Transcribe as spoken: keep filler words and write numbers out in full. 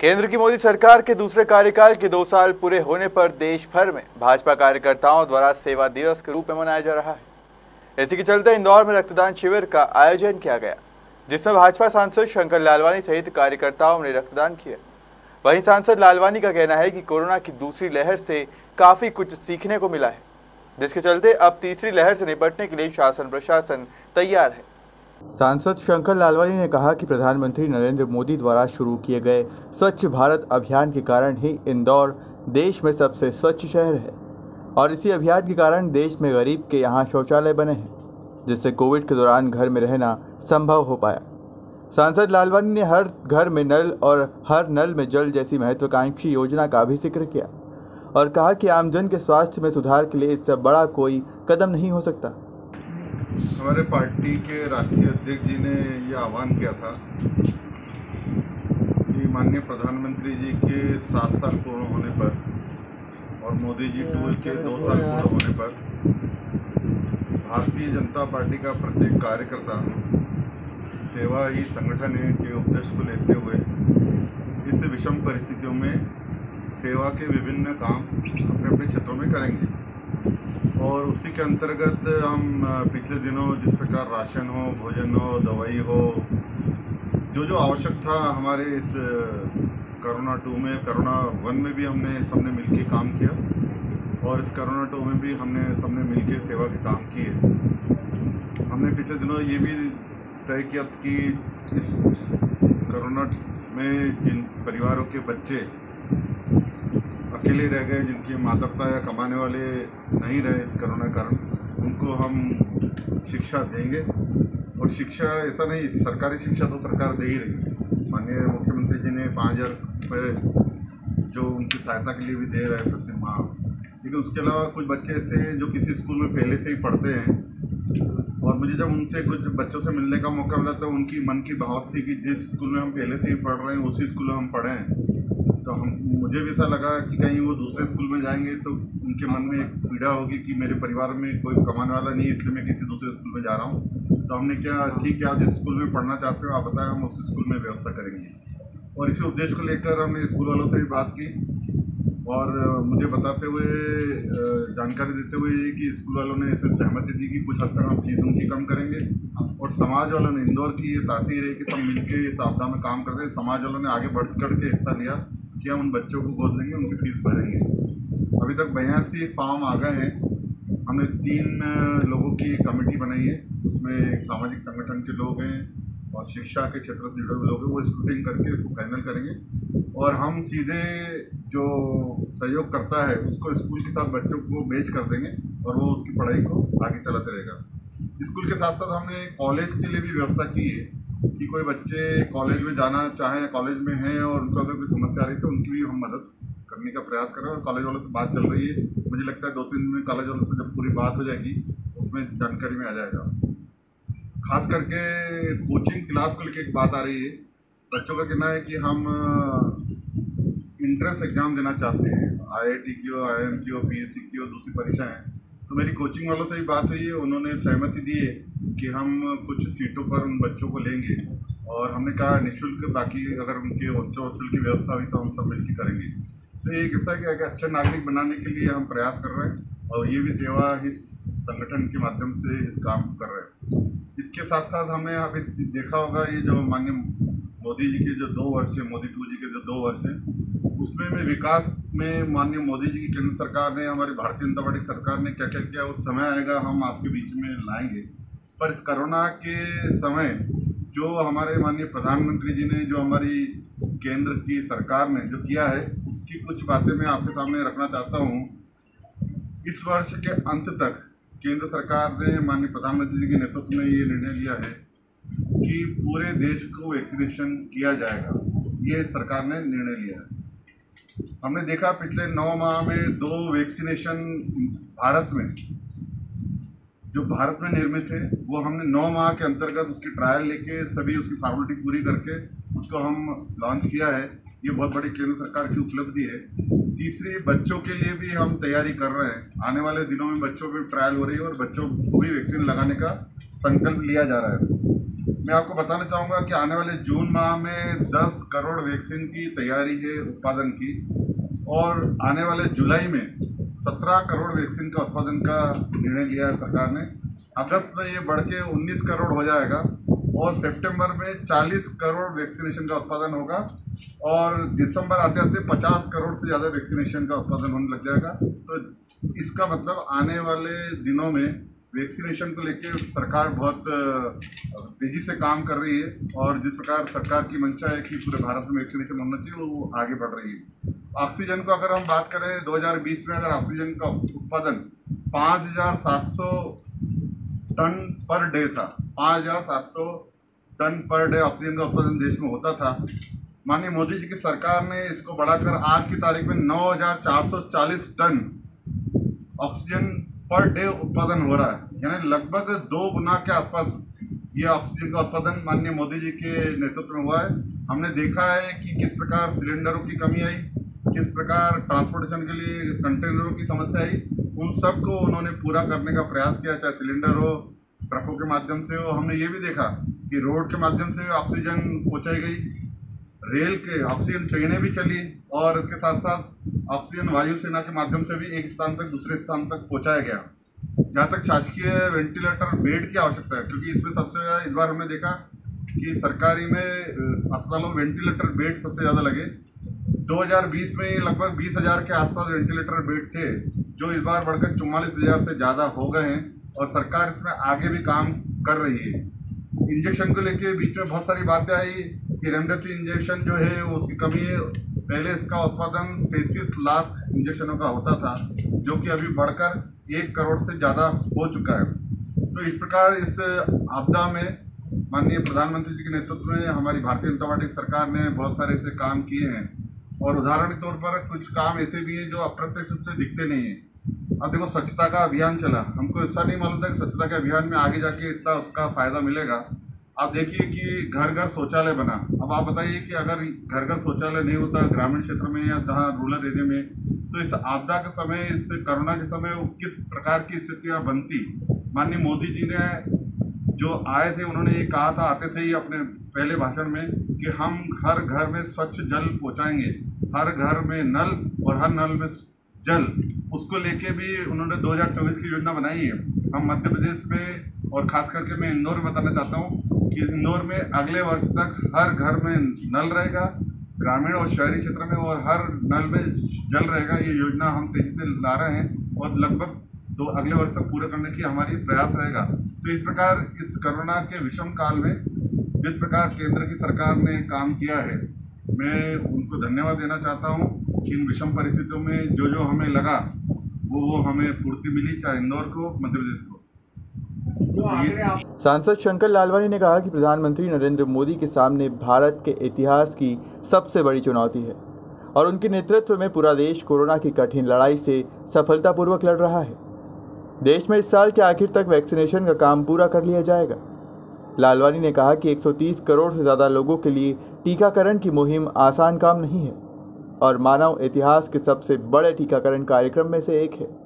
केंद्र की मोदी सरकार के दूसरे कार्यकाल के दो साल पूरे होने पर देश भर में भाजपा कार्यकर्ताओं द्वारा सेवा दिवस के रूप में मनाया जा रहा है। इसी के चलते इंदौर में रक्तदान शिविर का आयोजन किया गया, जिसमें भाजपा सांसद शंकर लालवानी सहित कार्यकर्ताओं ने रक्तदान किया। वहीं सांसद लालवानी का कहना है कि कोरोना की दूसरी लहर से काफ़ी कुछ सीखने को मिला है, जिसके चलते अब तीसरी लहर से निपटने के लिए शासन प्रशासन तैयार है। सांसद शंकर लालवानी ने कहा कि प्रधानमंत्री नरेंद्र मोदी द्वारा शुरू किए गए स्वच्छ भारत अभियान के कारण ही इंदौर देश में सबसे स्वच्छ शहर है और इसी अभियान के कारण देश में गरीब के यहाँ शौचालय बने हैं, जिससे कोविड के दौरान घर में रहना संभव हो पाया। सांसद लालवानी ने हर घर में नल और हर नल में जल जैसी महत्वाकांक्षी योजना का भी जिक्र किया और कहा कि आमजन के स्वास्थ्य में सुधार के लिए इससे बड़ा कोई कदम नहीं हो सकता। हमारे पार्टी के राष्ट्रीय अध्यक्ष जी ने यह आह्वान किया था कि माननीय प्रधानमंत्री जी के सात साल पूर्ण होने पर और मोदी जी टू के दो साल पूर्ण होने पर भारतीय जनता पार्टी का प्रत्येक कार्यकर्ता सेवा ही संगठन है के उपदेश को लेते हुए इस विषम परिस्थितियों में सेवा के विभिन्न काम अपने अपने क्षेत्रों में करेंगे और उसी के अंतर्गत हम पिछले दिनों जिस प्रकार राशन हो, भोजन हो, दवाई हो, जो जो आवश्यक था हमारे इस कोरोना टू में, कोरोना वन में भी हमने सबने मिलके काम किया और इस कोरोना टू में भी हमने सबने मिलके सेवा के काम किए। हमने पिछले दिनों ये भी तय किया कि इस कोरोना में जिन परिवारों के बच्चे अकेले रह गए, जिनके माता पिता या कमाने वाले नहीं रहे इस कोरोना कारण, उनको हम शिक्षा देंगे और शिक्षा ऐसा नहीं, सरकारी शिक्षा तो सरकार दे ही रही है। माननीय मुख्यमंत्री जी ने पाँच हज़ार रुपये जो उनकी सहायता के लिए भी दे रहे हैं प्रति माह, लेकिन उसके अलावा कुछ बच्चे ऐसे हैं जो किसी स्कूल में पहले से ही पढ़ते हैं और मुझे जब उनसे कुछ बच्चों से मिलने का मौका मिला तो उनकी मन की भाव थी कि जिस स्कूल में हम पहले से ही पढ़ रहे हैं उसी स्कूल में हम पढ़े हैं, तो हम मुझे भी ऐसा लगा कि कहीं वो दूसरे स्कूल में जाएंगे तो उनके मन में एक पीड़ा होगी कि मेरे परिवार में कोई कमाने वाला नहीं है इसलिए मैं किसी दूसरे स्कूल में जा रहा हूँ। तो हमने क्या, ठीक है आप जिस स्कूल में पढ़ना चाहते हो आप बताएं, हम उस स्कूल में व्यवस्था करेंगे। और इसी उपदेश को लेकर हमने स्कूल वालों से भी बात की और मुझे बताते हुए, जानकारी देते हुए ये कि स्कूल वालों ने इसमें सहमति दी कि कुछ हद तक हम फीस उनकी कम करेंगे और समाज वालों ने, इंदौर की ये तासीर है कि सब मिल के इस आपदा में काम करते हैं, समाज वालों ने आगे बढ़ चढ़ के हिस्सा लिया कि हम उन बच्चों को गोद लेंगे, उनकी फीस भरेंगे। अभी तक बयासी फॉर्म आ गए हैं। हमने तीन लोगों की कमेटी बनाई है, उसमें एक सामाजिक संगठन के लोग हैं और शिक्षा के क्षेत्र से जुड़े हुए लोग हैं, वो स्क्रूटिंग करके इसको फाइनल करेंगे और हम सीधे जो सहयोग करता है उसको स्कूल के साथ बच्चों को भेज कर देंगे और वो उसकी पढ़ाई को आगे चलाते रहेगा। स्कूल के साथ साथ हमने कॉलेज के लिए भी व्यवस्था की है कि कोई बच्चे कॉलेज में जाना चाहें, कॉलेज में हैं और उनको अगर कोई समस्या आ रही है तो उनकी भी हम मदद करने का प्रयास कर रहे हैं और कॉलेज वालों से बात चल रही है। मुझे लगता है दो तीन दिन में कॉलेज वालों से जब पूरी बात हो जाएगी उसमें जानकारी में आ जाएगा। खास करके कोचिंग क्लास को लेकर एक बात आ रही है, बच्चों का कहना है कि हम इंट्रेंस एग्ज़ाम देना चाहते हैं, आई आई टी की हो, आई एम की हो, पी एस सी की हो, दूसरी परीक्षाएँ हैं। तो मेरी कोचिंग वालों से भी बात हुई है, उन्होंने सहमति दी है कि हम कुछ सीटों पर उन बच्चों को लेंगे और हमने कहा निःशुल्क, बाकी अगर उनके हॉस्टल हॉस्टल की व्यवस्था हुई तो हम सब मिलकर करेंगे। तो ये किस्सा क्या है कि अच्छा नागरिक बनाने के लिए हम प्रयास कर रहे हैं और ये भी सेवा इस संगठन के माध्यम से इस काम को कर रहे हैं। इसके साथ साथ हमने अभी देखा होगा ये जो माननीय मोदी जी के जो दो वर्ष है, मोदी टू जी के जो दो वर्ष है, उसमें में विकास में माननीय मोदी जी की केंद्र सरकार ने, हमारी भारतीय जनता पार्टी सरकार ने क्या क्या किया, उस समय आएगा हम आपके बीच में लाएंगे। पर इस कोरोना के समय जो हमारे माननीय प्रधानमंत्री जी ने, जो हमारी केंद्र की सरकार ने जो किया है उसकी कुछ बातें मैं आपके सामने रखना चाहता हूँ। इस वर्ष के अंत तक केंद्र सरकार ने माननीय प्रधानमंत्री जी के नेतृत्व में ये निर्णय लिया है कि पूरे देश को वैक्सीनेशन किया जाएगा, ये सरकार ने निर्णय लिया है। हमने देखा पिछले नौ माह में दो वैक्सीनेशन भारत में जो भारत में निर्मित है वो हमने नौ माह के अंतर्गत उसकी ट्रायल लेके सभी उसकी फॉर्मेलिटी पूरी करके उसको हम लॉन्च किया है। ये बहुत बड़ी केंद्र सरकार की उपलब्धि है। तीसरी, बच्चों के लिए भी हम तैयारी कर रहे हैं, आने वाले दिनों में बच्चों में ट्रायल हो रही है और बच्चों को भी वैक्सीन लगाने का संकल्प लिया जा रहा है। मैं आपको बताना चाहूँगा कि आने वाले जून माह में दस करोड़ वैक्सीन की तैयारी है उत्पादन की, और आने वाले जुलाई में सत्रह करोड़ वैक्सीन का उत्पादन का निर्णय लिया है सरकार ने। अगस्त में ये बढ़ के उन्नीस करोड़ हो जाएगा और सितंबर में चालीस करोड़ वैक्सीनेशन का उत्पादन होगा और दिसंबर आते आते पचास करोड़ से ज़्यादा वैक्सीनेशन का उत्पादन होने लग जाएगा। तो इसका मतलब आने वाले दिनों में वैक्सीनेशन को लेकर सरकार बहुत तेज़ी से काम कर रही है, और जिस प्रकार सरकार की मंशा है कि पूरे भारत में वैक्सीनेशन होना चाहिए वो आगे बढ़ रही है। ऑक्सीजन को अगर हम बात करें, दो हज़ार बीस में अगर ऑक्सीजन का उत्पादन पाँच हज़ार सात सौ टन पर डे था, पाँच हज़ार सात सौ टन पर डे ऑक्सीजन का उत्पादन देश में होता था। माननीय मोदी जी की सरकार ने इसको बढ़ाकर आज की तारीख में नौ हज़ार चार सौ चालीस टन ऑक्सीजन पर डे उत्पादन हो रहा है, यानी लगभग दो गुना के आसपास ये ऑक्सीजन का उत्पादन माननीय मोदी जी के नेतृत्व में हुआ है। हमने देखा है कि किस प्रकार सिलेंडरों की कमी आई, किस प्रकार ट्रांसपोर्टेशन के लिए कंटेनरों की समस्या आई, उन सबको उन्होंने पूरा करने का प्रयास किया, चाहे सिलेंडर हो, ट्रकों के माध्यम से हो। हमने ये भी देखा कि रोड के माध्यम से ऑक्सीजन पहुँचाई गई, रेल के ऑक्सीजन ट्रेनें भी चली, और इसके साथ साथ ऑक्सीजन वायुसेना के माध्यम से भी एक स्थान तक दूसरे स्थान तक पहुंचाया गया। जहाँ तक शासकीय वेंटिलेटर बेड की आवश्यकता है, क्योंकि इसमें सबसे ज़्यादा इस बार हमने देखा कि सरकारी में अस्पतालों में वेंटिलेटर बेड सबसे ज़्यादा लगे। दो हज़ार बीस में लगभग बीस हज़ार के आसपास वेंटिलेटर बेड थे, जो इस बार बढ़कर चौवालीस हज़ार से ज़्यादा हो गए हैं, और सरकार इसमें आगे भी काम कर रही है। इंजेक्शन को लेकर बीच में बहुत सारी बातें आई कि रेमडेसिव इंजेक्शन जो है उसकी कमी है। पहले इसका उत्पादन सैंतीस लाख इंजेक्शनों का होता था, जो कि अभी बढ़कर एक करोड़ से ज़्यादा हो चुका है। तो इस प्रकार इस आपदा में माननीय प्रधानमंत्री जी के नेतृत्व में हमारी भारतीय जनता पार्टी सरकार ने बहुत सारे ऐसे काम किए हैं, और उदाहरण के तौर पर कुछ काम ऐसे भी हैं जो अप्रत्यक्ष रूप से दिखते नहीं हैं। अब देखो, स्वच्छता का अभियान चला, हमको ऐसा नहीं मालूम था कि स्वच्छता के अभियान में आगे जाके इतना उसका फ़ायदा मिलेगा। आप देखिए कि घर घर शौचालय बना। अब आप बताइए कि अगर घर घर शौचालय नहीं होता ग्रामीण क्षेत्र में या जहाँ रूरल एरिया में, तो इस आपदा के समय, इस कोरोना के समय किस प्रकार की स्थितियाँ बनती। माननीय मोदी जी ने जो आए थे उन्होंने ये कहा था आते से ही अपने पहले भाषण में कि हम हर घर में स्वच्छ जल पहुँचाएंगे, हर घर में नल और हर नल में जल। उसको लेके भी उन्होंने दो हज़ार चौबीस की योजना बनाई है। हम मध्य प्रदेश में और ख़ास करके मैं इंदौर में बताना चाहता हूँ कि इंदौर में अगले वर्ष तक हर घर में नल रहेगा ग्रामीण और शहरी क्षेत्र में, और हर नल में जल रहेगा। ये योजना हम तेज़ी से ला रहे हैं और लगभग दो अगले वर्ष तक पूरा करने की हमारी प्रयास रहेगा। तो इस प्रकार इस कोरोना के विषम काल में जिस प्रकार केंद्र की सरकार ने काम किया है, मैं उनको धन्यवाद देना चाहता हूँ कि इन विषम परिस्थितियों में जो जो हमें लगा वो वो हमें पूर्ति मिली, चाहे इंदौर को, मध्य प्रदेश को। सांसद शंकर लालवानी ने कहा कि प्रधानमंत्री नरेंद्र मोदी के सामने भारत के इतिहास की सबसे बड़ी चुनौती है, और उनके नेतृत्व में पूरा देश कोरोना की कठिन लड़ाई से सफलतापूर्वक लड़ रहा है। देश में इस साल के आखिर तक वैक्सीनेशन का काम पूरा कर लिया जाएगा। लालवानी ने कहा कि एक सौ तीस करोड़ से ज़्यादा लोगों के लिए टीकाकरण की मुहिम आसान काम नहीं है, और मानव इतिहास के सबसे बड़े टीकाकरण कार्यक्रम में से एक है।